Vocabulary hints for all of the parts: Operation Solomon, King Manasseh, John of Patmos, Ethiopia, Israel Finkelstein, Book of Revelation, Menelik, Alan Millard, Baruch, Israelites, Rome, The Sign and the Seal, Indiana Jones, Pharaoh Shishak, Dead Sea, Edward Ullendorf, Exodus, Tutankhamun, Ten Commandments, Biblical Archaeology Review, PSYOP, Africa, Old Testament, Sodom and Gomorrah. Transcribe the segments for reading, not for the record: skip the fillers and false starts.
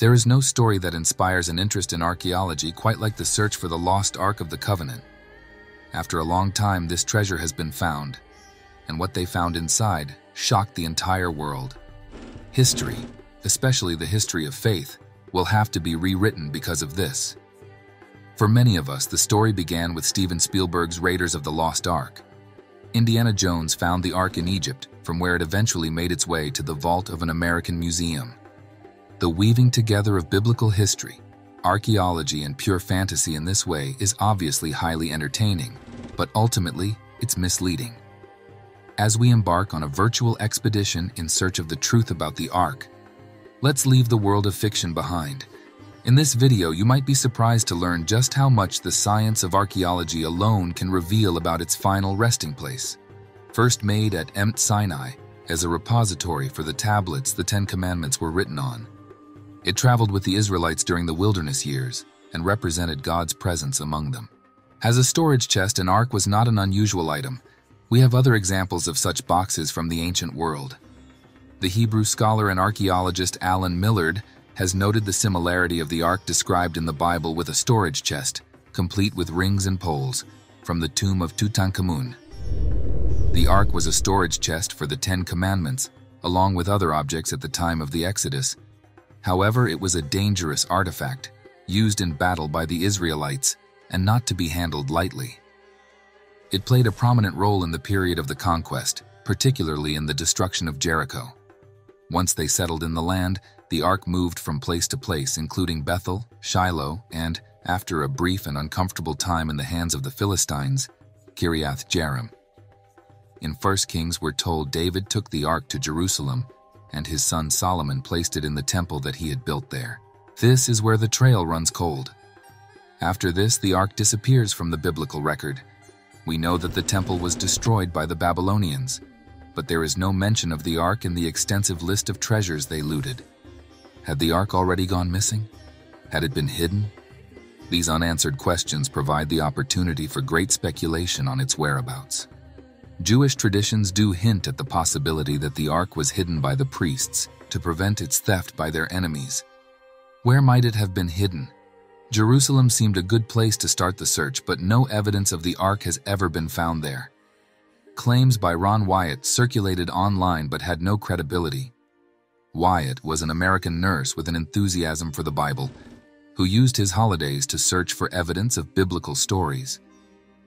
There is no story that inspires an interest in archaeology quite like the search for the lost Ark of the Covenant. After a long time, this treasure has been found, and what they found inside shocked the entire world. History, especially the history of faith, will have to be rewritten because of this. For many of us, the story began with Steven Spielberg's Raiders of the Lost Ark. Indiana Jones found the Ark in Egypt, from where it eventually made its way to the vault of an American museum. The weaving together of biblical history, archaeology, and pure fantasy in this way is obviously highly entertaining, but ultimately, it's misleading. As we embark on a virtual expedition in search of the truth about the Ark, let's leave the world of fiction behind. In this video, you might be surprised to learn just how much the science of archaeology alone can reveal about its final resting place. First made at Mt. Sinai as a repository for the tablets the Ten Commandments were written on. It traveled with the Israelites during the wilderness years and represented God's presence among them. As a storage chest, an ark was not an unusual item. We have other examples of such boxes from the ancient world. The Hebrew scholar and archaeologist Alan Millard has noted the similarity of the ark described in the Bible with a storage chest, complete with rings and poles, from the tomb of Tutankhamun. The ark was a storage chest for the Ten Commandments, along with other objects at the time of the Exodus. However, it was a dangerous artifact, used in battle by the Israelites, and not to be handled lightly. It played a prominent role in the period of the conquest, particularly in the destruction of Jericho. Once they settled in the land, the ark moved from place to place, including Bethel, Shiloh, and, after a brief and uncomfortable time in the hands of the Philistines, Kiriath-Jearim. In 1 Kings, we're told David took the ark to Jerusalem, and his son Solomon placed it in the temple that he had built there. This is where the trail runs cold. After this, the ark disappears from the biblical record. We know that the temple was destroyed by the Babylonians, but there is no mention of the ark in the extensive list of treasures they looted. Had the ark already gone missing? Had it been hidden? These unanswered questions provide the opportunity for great speculation on its whereabouts. Jewish traditions do hint at the possibility that the ark was hidden by the priests to prevent its theft by their enemies. Where might it have been hidden? Jerusalem seemed a good place to start the search, but no evidence of the ark has ever been found there. Claims by Ron Wyatt circulated online but had no credibility. Wyatt was an American nurse with an enthusiasm for the Bible, who used his holidays to search for evidence of biblical stories.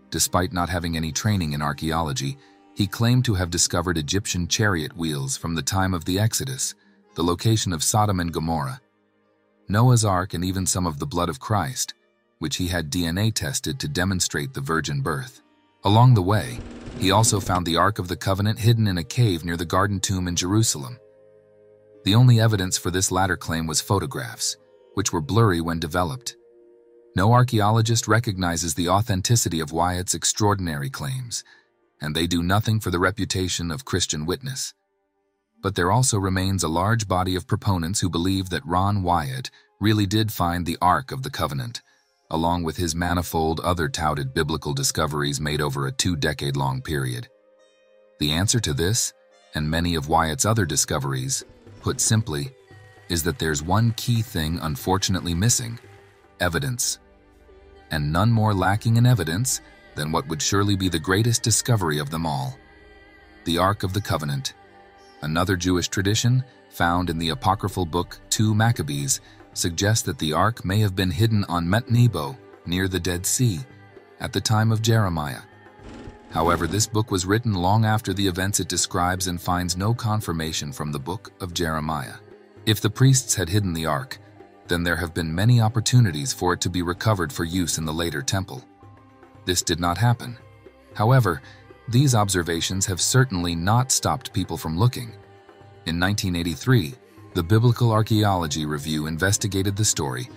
Despite not having any training in archaeology, he claimed to have discovered Egyptian chariot wheels from the time of the Exodus, the location of Sodom and Gomorrah, Noah's Ark, and even some of the blood of Christ, which he had DNA tested to demonstrate the virgin birth. Along the way, he also found the Ark of the Covenant hidden in a cave near the Garden Tomb in Jerusalem. The only evidence for this latter claim was photographs, which were blurry when developed. No archaeologist recognizes the authenticity of Wyatt's extraordinary claims, and they do nothing for the reputation of Christian witness. But there also remains a large body of proponents who believe that Ron Wyatt really did find the Ark of the Covenant, along with his manifold other touted biblical discoveries made over a two-decade-long period. The answer to this, and many of Wyatt's other discoveries, put simply, is that there's one key thing unfortunately missing: evidence. And none more lacking in evidence than what would surely be the greatest discovery of them all: the Ark of the Covenant. Another Jewish tradition, found in the apocryphal book 2 Maccabees, suggests that the Ark may have been hidden on Mount Nebo, near the Dead Sea, at the time of Jeremiah. However, this book was written long after the events it describes and finds no confirmation from the book of Jeremiah. If the priests had hidden the ark, then there have been many opportunities for it to be recovered for use in the later temple. This did not happen. However, these observations have certainly not stopped people from looking. In 1983, the Biblical Archaeology Review investigated the story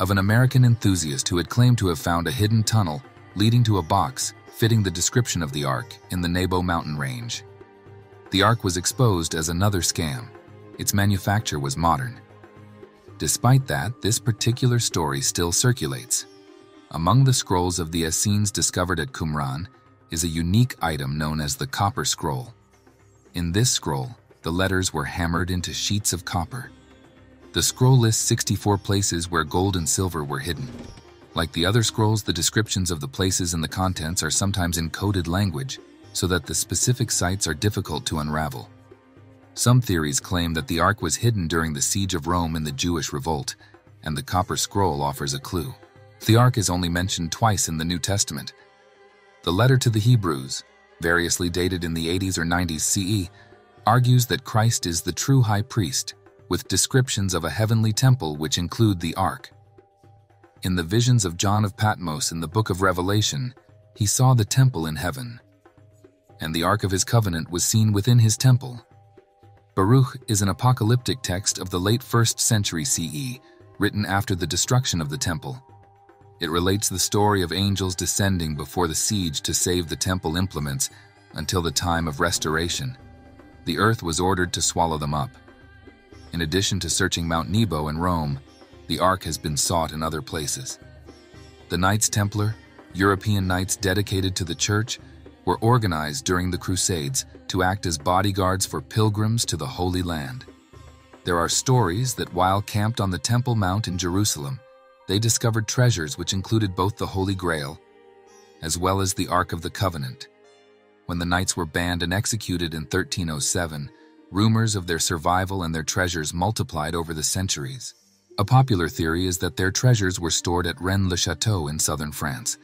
of an American enthusiast who had claimed to have found a hidden tunnel leading to a box fitting the description of the Ark in the Nebo mountain range. The Ark was exposed as another scam. Its manufacture was modern. Despite that, this particular story still circulates. Among the scrolls of the Essenes discovered at Qumran is a unique item known as the Copper Scroll. In this scroll, the letters were hammered into sheets of copper. The scroll lists 64 places where gold and silver were hidden. Like the other scrolls, the descriptions of the places and the contents are sometimes in coded language, so that the specific sites are difficult to unravel. Some theories claim that the Ark was hidden during the siege of Rome in the Jewish revolt, and the Copper Scroll offers a clue. The Ark is only mentioned twice in the New Testament. The letter to the Hebrews, variously dated in the 80s or 90s CE, argues that Christ is the true high priest, with descriptions of a heavenly temple which include the Ark. In the visions of John of Patmos in the book of Revelation, he saw the temple in heaven, and the Ark of his covenant was seen within his temple. Baruch is an apocalyptic text of the late 1st century CE, written after the destruction of the temple. It relates the story of angels descending before the siege to save the temple implements until the time of restoration. The earth was ordered to swallow them up. In addition to searching Mount Nebo and Rome, the Ark has been sought in other places. The Knights Templar, European knights dedicated to the Church, were organized during the Crusades to act as bodyguards for pilgrims to the Holy Land. There are stories that while camped on the Temple Mount in Jerusalem, they discovered treasures which included both the Holy Grail as well as the Ark of the Covenant. When the knights were banned and executed in 1307, rumors of their survival and their treasures multiplied over the centuries. A popular theory is that their treasures were stored at Rennes-le-Château in southern France,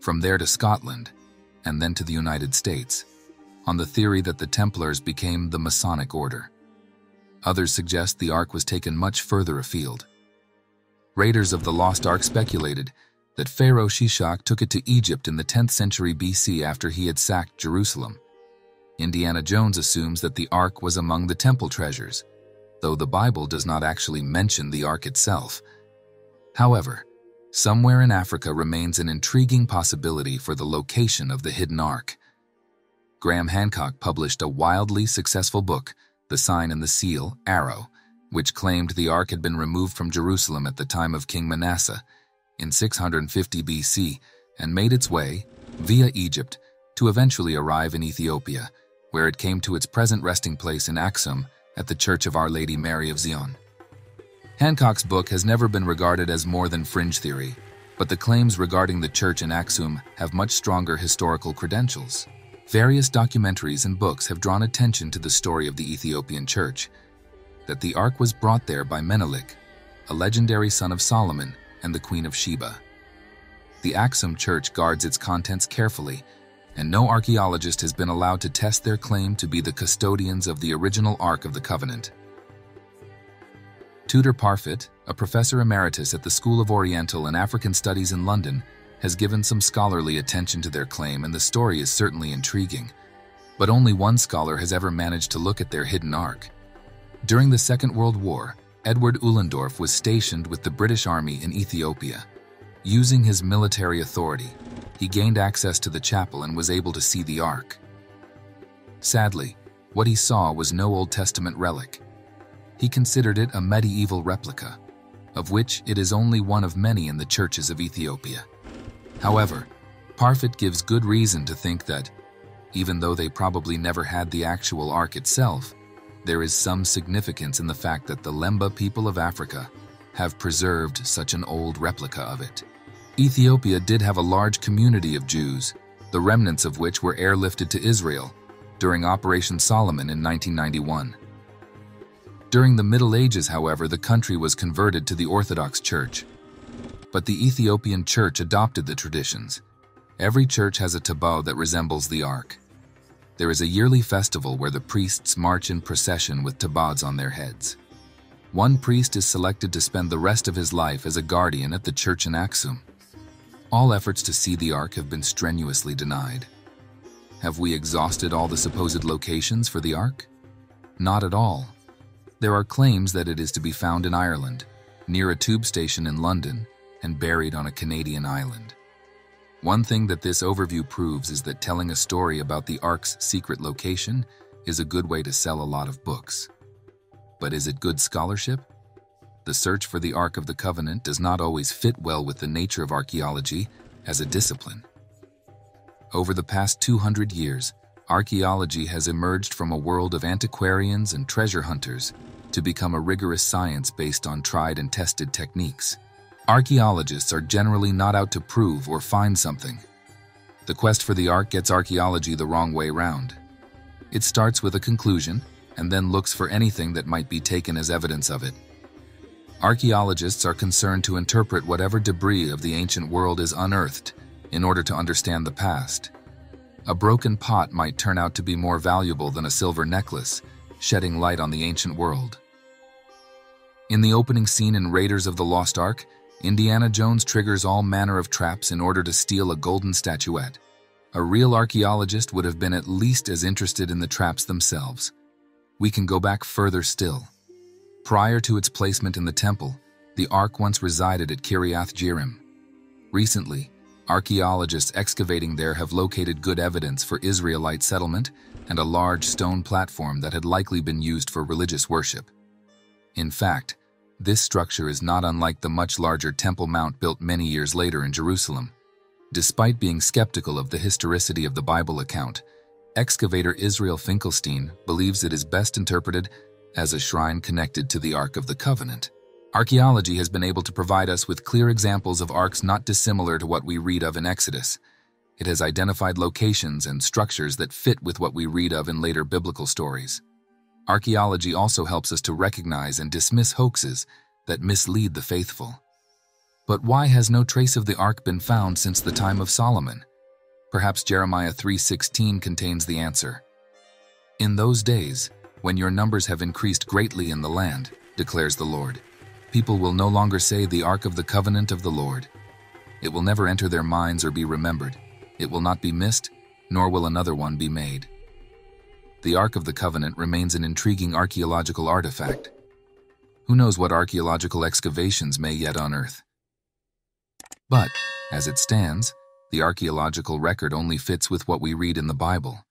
from there to Scotland, and then to the United States, on the theory that the Templars became the Masonic order. Others suggest the Ark was taken much further afield. Raiders of the Lost Ark speculated that Pharaoh Shishak took it to Egypt in the 10th century BC after he had sacked Jerusalem. Indiana Jones assumes that the Ark was among the temple treasures, though the Bible does not actually mention the Ark itself. However, somewhere in Africa remains an intriguing possibility for the location of the hidden Ark. Graham Hancock published a wildly successful book, The Sign and the Seal, Arrow, which claimed the Ark had been removed from Jerusalem at the time of King Manasseh in 650 BC and made its way, via Egypt, to eventually arrive in Ethiopia, where it came to its present resting place in Aksum at the Church of Our Lady Mary of Zion. Hancock's book has never been regarded as more than fringe theory, but the claims regarding the church in Aksum have much stronger historical credentials. Various documentaries and books have drawn attention to the story of the Ethiopian church, that the Ark was brought there by Menelik, a legendary son of Solomon and the Queen of Sheba. The Aksum church guards its contents carefully, and no archaeologist has been allowed to test their claim to be the custodians of the original Ark of the Covenant. Tudor Parfit, a professor emeritus at the School of Oriental and African Studies in London, has given some scholarly attention to their claim, and the story is certainly intriguing. But only one scholar has ever managed to look at their hidden Ark. During the Second World War, Edward Ullendorf was stationed with the British Army in Ethiopia. Using his military authority, he gained access to the chapel and was able to see the Ark. Sadly, what he saw was no Old Testament relic. He considered it a medieval replica, of which it is only one of many in the churches of Ethiopia. However, Parfit gives good reason to think that, even though they probably never had the actual Ark itself, there is some significance in the fact that the Lemba people of Africa have preserved such an old replica of it. Ethiopia did have a large community of Jews, the remnants of which were airlifted to Israel during Operation Solomon in 1991. During the Middle Ages, however, the country was converted to the Orthodox Church, but the Ethiopian Church adopted the traditions. Every church has a taboo that resembles the Ark. There is a yearly festival where the priests march in procession with tabahs on their heads. One priest is selected to spend the rest of his life as a guardian at the church in Aksum. All efforts to see the Ark have been strenuously denied. Have we exhausted all the supposed locations for the Ark? Not at all. There are claims that it is to be found in Ireland, near a tube station in London, and buried on a Canadian island. One thing that this overview proves is that telling a story about the Ark's secret location is a good way to sell a lot of books. But is it good scholarship? The search for the Ark of the Covenant does not always fit well with the nature of archaeology as a discipline. Over the past 200 years, archaeology has emerged from a world of antiquarians and treasure hunters to become a rigorous science based on tried and tested techniques. Archaeologists are generally not out to prove or find something. The quest for the Ark gets archaeology the wrong way round. It starts with a conclusion and then looks for anything that might be taken as evidence of it. Archaeologists are concerned to interpret whatever debris of the ancient world is unearthed in order to understand the past. A broken pot might turn out to be more valuable than a silver necklace, shedding light on the ancient world. In the opening scene in Raiders of the Lost Ark, Indiana Jones triggers all manner of traps in order to steal a golden statuette. A real archaeologist would have been at least as interested in the traps themselves. We can go back further still. Prior to its placement in the temple, the Ark once resided at Kiriath-Jearim. Recently, archaeologists excavating there have located good evidence for Israelite settlement and a large stone platform that had likely been used for religious worship. In fact, this structure is not unlike the much larger Temple Mount built many years later in Jerusalem. Despite being skeptical of the historicity of the Bible account, excavator Israel Finkelstein believes it is best interpreted as a shrine connected to the Ark of the Covenant. Archaeology has been able to provide us with clear examples of arks not dissimilar to what we read of in Exodus. It has identified locations and structures that fit with what we read of in later biblical stories. Archaeology also helps us to recognize and dismiss hoaxes that mislead the faithful. But why has no trace of the ark been found since the time of Solomon? Perhaps Jeremiah 3:16 contains the answer. "In those days, when your numbers have increased greatly in the land, declares the Lord, people will no longer say the Ark of the Covenant of the Lord. It will never enter their minds or be remembered. It will not be missed, nor will another one be made." The Ark of the Covenant remains an intriguing archaeological artifact. Who knows what archaeological excavations may yet unearth? But, as it stands, the archaeological record only fits with what we read in the Bible.